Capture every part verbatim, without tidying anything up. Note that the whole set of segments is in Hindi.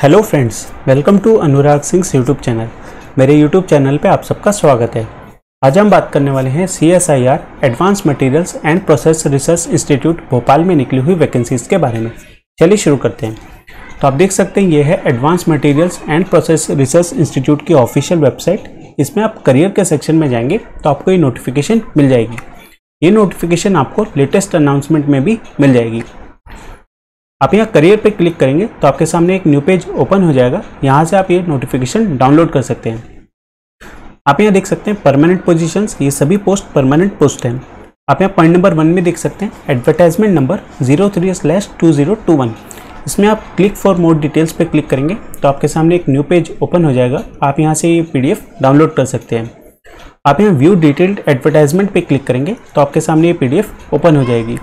Hello friends, welcome to Anurag Singh YouTube channel. मेरे यूट्यूब चैनल पे आप सबका स्वागत है। आज हम बात करने वाले हैं C S I R advance materials and process research institute Bhopal में निकली हुई वैकेंसीज के बारे में। चलिए शुरू करते हैं। तो आप देख सकते हैं ये है advance materials and process research institute की ऑफिशियल वेबसाइट। इसमें आप करियर के सेक्शन में जाएंगे तो आपको ये नोटिफिकेशन मिल जाएगी। ये नोटिफिकेशन आपको लेटेस्ट अनाउंसमेंट में भी मिल जाएगी। आप यहाँ करियर पे क्लिक करेंगे तो आपके सामने एक न्यू पेज ओपन हो जाएगा। यहाँ से आप ये नोटिफिकेशन डाउनलोड कर सकते हैं। आप यहाँ देख सकते हैं परमानेंट पोजीशंस, ये सभी पोस्ट परमानेंट पोस्ट हैं। आप यहाँ पॉइंट नंबर वन में देख सकते हैं advertisement number zero three slash two zero two one. इसमें आप क्लिक फॉर मोर डिटेल्स पे क्लिक करेंगे तो आपके सामने एक न्यू पेज ओपन हो जाएगा। आप यहाँ से ये पी डी एफ डाउनलोड कर सकते हैं। आप यहाँ व्यू डिटेल्ड एडवर्टाइजमेंट पे क्लिक करेंगे तो आपके सामने ये पी डी एफ ओपन हो जाएगी।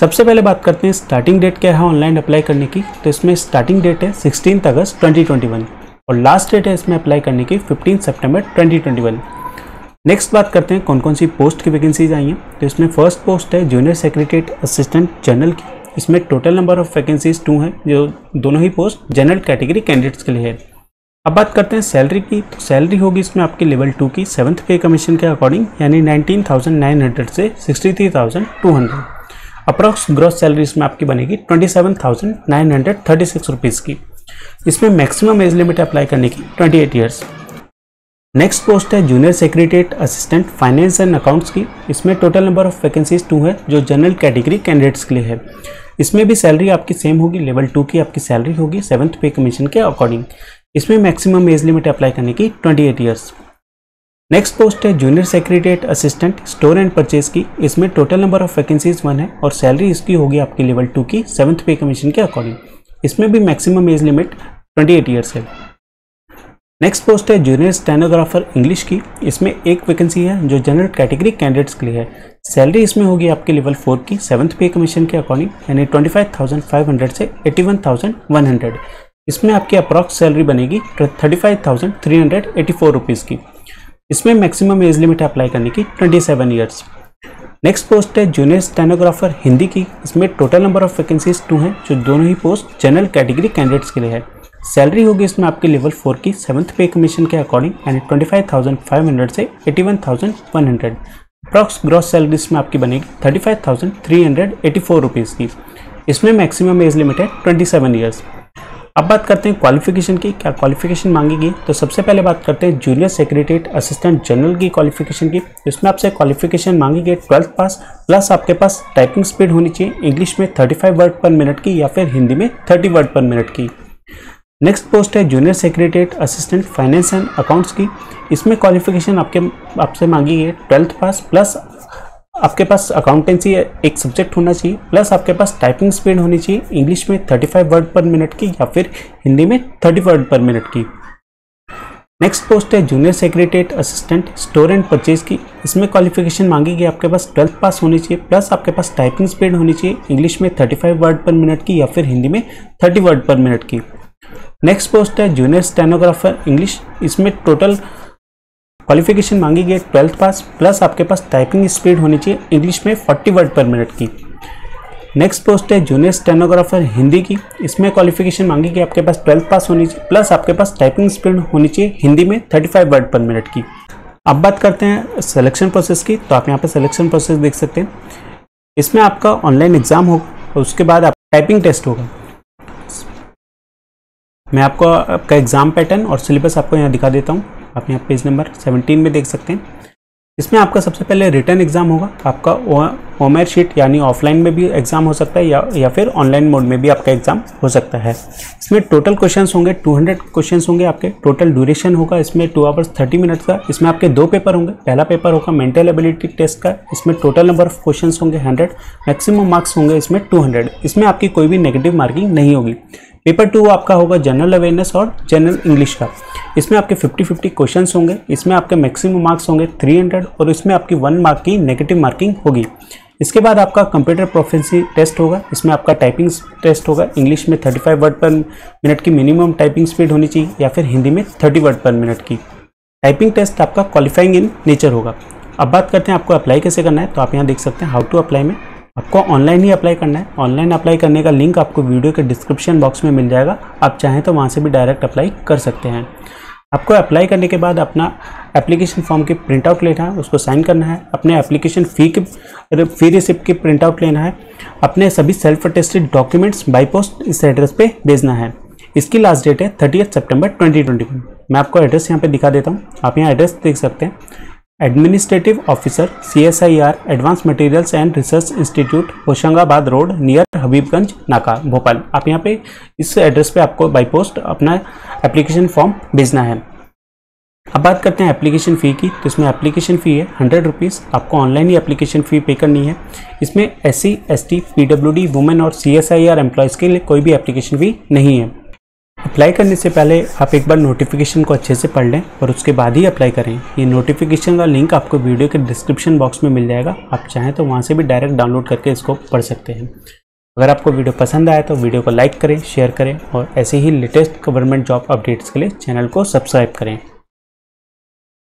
सबसे पहले बात करते हैं स्टार्टिंग डेट क्या है ऑनलाइन अप्लाई करने की। तो इसमें स्टार्टिंग डेट है सोलह अगस्त दो हज़ार इक्कीस और लास्ट डेट है इसमें अप्लाई करने की पंद्रह सितंबर दो हज़ार इक्कीस। नेक्स्ट बात करते हैं कौन कौन सी पोस्ट की वैकेंसीज आई हैं। तो इसमें फर्स्ट पोस्ट है जूनियर सेक्रेटरीट असिस्टेंट जनरल की। इसमें total number of vacancies two हैं, जो दोनों ही पोस्ट जनरल कैटेगरी कैंडिडेट्स के लिए है। अब बात करते हैं सैलरी की। तो सैलरी होगी इसमें आपकी लेवल टू की सेवन्थ पे कमीशन के अकॉर्डिंग, यानी नाइनटीन थाउजेंड नाइन हंड्रेड से sixty three thousand two hundred approx gross salary इसमें आपकी बनेगी सत्ताईस हज़ार नौ सौ छत्तीस रुपीस की। इसमें मैक्सिमम एज लिमिट अप्लाई करने की अट्ठाईस इयर्स। नेक्स्ट पोस्ट है junior secretariat assistant finance and accounts की। इसमें total number of vacancies two है, जो जनरल कैटेगरी कैंडिडेट्स के लिए है। इसमें भी सैलरी आपकी सेम होगी, लेवल टू की आपकी सैलरी होगी सेवन्थ पे कमीशन के अकॉर्डिंग। इसमें मैक्सिमम एज लिमिट अप्लाई करने की अट्ठाईस इयर्स। नेक्स्ट पोस्ट है junior secretariat assistant store and purchase की। इसमें total number of vacancies one है और सैलरी इसकी होगी आपकी लेवल टू की सेवन्थ पे कमीशन के अकॉर्डिंग। इसमें भी मैक्सिमम एज लिमिट अट्ठाईस इयर्स है। नेक्स्ट पोस्ट है जूनियर स्टेनोग्राफर इंग्लिश की। इसमें एक वैकेंसी है जो जनरल कैटेगरी कैंडिडेट्स के लिए है। सैलरी इसमें होगी आपकी लेवल फोर की सेवन्थ पे कमीशन के अकॉर्डिंग, यानी twenty five thousand five hundred से eighty one thousand one hundred. इसमें आपकी अप्रॉक्स सैलरी बनेगी thirty five thousand three hundred eighty four rupees की। इसमें मैक्सिमम एज लिमिट अप्लाई करने की सत्ताईस इयर्स। नेक्स्ट पोस्ट है जूनियर स्टेनोग्राफर हिंदी की। इसमें total number of vacancies two हैं, जो दोनों ही पोस्ट जनरल कैटेगरी कैंडिडेट्स के लिए है। सैलरी होगी इसमें आपकी लेवल फोर की सेवन्थ पे कमीशन के अकॉर्डिंग, यानी पच्चीस हज़ार पाँच सौ से इक्यासी हज़ार एक सौ अप्रॉक्स ग्रॉस सैलरी इसमें आपकी बनेगी पैंतीस हज़ार तीन सौ चौरासी रुपीज़ की। इसमें मैक्सिमम एज लिमिट है सत्ताईस इयर्स। अब बात करते हैं क्वालिफिकेशन की, क्या क्वालिफिकेशन मांगेगी। तो सबसे पहले बात करते हैं जूनियर सेक्रेटरीट असिस्टेंट जनरल की क्वालिफिकेशन की। इसमें आपसे क्वालिफिकेशन मांगेगी ट्वेल्थ पास, प्लस आपके पास टाइपिंग स्पीड होनी चाहिए इंग्लिश में पैंतीस वर्ड पर मिनट की या फिर हिंदी में तीस वर्ड पर मिनट की। नेक्स्ट पोस्ट है junior secretariat assistant finance and accounts की। इसमें क्वालिफिकेशन आपके आपसे मांगेगी ट्वेल्थ पास, प्लस आपके पास अकाउंटेंसी एक सब्जेक्ट होना चाहिए, प्लस आपके पास टाइपिंग स्पीड होनी चाहिए इंग्लिश में पैंतीस वर्ड पर मिनट की या फिर हिंदी में तीस वर्ड पर मिनट की। नेक्स्ट पोस्ट है junior secretariat assistant store and purchase की। इसमें क्वालिफिकेशन मांगेगी आपके पास ट्वेल्थ पास होनी चाहिए, प्लस आपके पास टाइपिंग स्पीड होनी चाहिए इंग्लिश में पैंतीस वर्ड पर मिनट की या फिर हिंदी में तीस वर्ड पर मिनट की। नेक्स्ट पोस्ट है जूनियर स्टेनोग्राफर इंग्लिश। इसमें टोटल क्वालिफिकेशन मांगी गई ट्वेल्थ पास, प्लस आपके पास टाइपिंग स्पीड होनी चाहिए इंग्लिश में चालीस वर्ड पर मिनट की। नेक्स्ट पोस्ट है जूनियर स्टेनोग्राफर हिंदी की। इसमें क्वालिफिकेशन मांगी गई आपके पास ट्वेल्थ पास होनी चाहिए, प्लस आपके पास टाइपिंग स्पीड होनी चाहिए हिंदी में पैंतीस वर्ड पर मिनट की। अब बात करते हैं सिलेक्शन प्रोसेस की। तो आप यहाँ पर सिलेक्शन प्रोसेस देख सकते हैं। इसमें आपका ऑनलाइन एग्जाम होगा और उसके बाद आपका टाइपिंग टेस्ट होगा। मैं आपको आपका एग्जाम पैटर्न और सिलेबस आपको यहाँ दिखा देता हूँ। आप यहाँ पेज नंबर सत्रह में देख सकते हैं। इसमें आपका सबसे पहले रिटर्न एग्जाम होगा। आपका ओमेर शीट यानी ऑफलाइन में भी एग्जाम हो सकता है या या फिर ऑनलाइन मोड में भी आपका एग्जाम हो सकता है। इसमें टोटल क्वेश्चंस होंगे दो सौ क्वेश्चंस होंगे। आपके टोटल ड्यूरेशन होगा इसमें टू आवर्स थर्टी मिनट्स का। इसमें आपके दो पेपर होंगे। पहला पेपर होगा मेंटल एबिलिटी टेस्ट का। इसमें टोटल नंबर ऑफ क्वेश्चन होंगे हंड्रेड, मैक्सिमम मार्क्स होंगे इसमें टू हंड्रेड। इसमें आपकी कोई भी नेगेटिव मार्किंग नहीं होगी। पेपर टू आपका होगा जनरल अवेयरनेस और जनरल इंग्लिश का। इसमें आपके फिफ्टी फिफ्टी क्वेश्चंस होंगे। इसमें आपके मैक्सिमम मार्क्स होंगे थ्री हंड्रेड और इसमें आपकी वन मार्क की नेगेटिव मार्किंग होगी। इसके बाद आपका कंप्यूटर प्रोफिशिएंसी टेस्ट होगा। इसमें आपका टाइपिंग टेस्ट होगा। इंग्लिश में पैंतीस वर्ड पर मिनट की मिनिमम टाइपिंग स्पीड होनी चाहिए या फिर हिंदी में तीस वर्ड पर मिनट की। टाइपिंग टेस्ट आपका क्वालिफाइंग इन नेचर होगा। अब बात करते हैं आपको अप्लाई कैसे करना है। तो आप यहाँ देख सकते हैं हाउ टू अप्लाई में। आपको ऑनलाइन ही अप्लाई करना है। ऑनलाइन अप्लाई करने का लिंक आपको वीडियो के डिस्क्रिप्शन बॉक्स में मिल जाएगा, आप चाहें तो वहाँ से भी डायरेक्ट अप्लाई कर सकते हैं। आपको अप्लाई करने के बाद अपना एप्लीकेशन फॉर्म की प्रिंट आउट लेना है, उसको साइन करना है, अपने एप्लीकेशन फ़ी के फ़ी रिसिप्ट की प्रिंट आउट लेना है, अपने सभी self attested documents by post इस एड्रेस पे भेजना है। इसकी लास्ट डेट है thirtieth September twenty twenty one. मैं आपको एड्रेस यहाँ पे दिखा देता हूँ, आप यहाँ एड्रेस देख सकते हैं। Administrative officer C S I R advance materials and research institute, Hoshangabad road, near Habibganj नाका, भोपाल। आप यहाँ पे इस एड्रेस पे आपको बाई पोस्ट अपना एप्लीकेशन फॉर्म भेजना है। अब बात करते हैं एप्लीकेशन फ़ी की, तो इसमें एप्लीकेशन फ़ी है हंड्रेड रुपीज़। आपको ऑनलाइन ही एप्लीकेशन फ़ी पे करनी है। इसमें S C S T P W D women और C S I R employees के लिए कोई भी एप्लीकेशन फ़ी नहीं है। अप्लाई करने से पहले आप एक बार नोटिफिकेशन को अच्छे से पढ़ लें और उसके बाद ही अप्लाई करें। ये नोटिफिकेशन का लिंक आपको वीडियो के डिस्क्रिप्शन बॉक्स में मिल जाएगा, आप चाहें तो वहाँ से भी डायरेक्ट डाउनलोड करके इसको पढ़ सकते हैं। अगर आपको वीडियो पसंद आया तो वीडियो को लाइक करें, शेयर करें और ऐसे ही लेटेस्ट गवर्नमेंट जॉब अपडेट्स के लिए चैनल को सब्सक्राइब करें।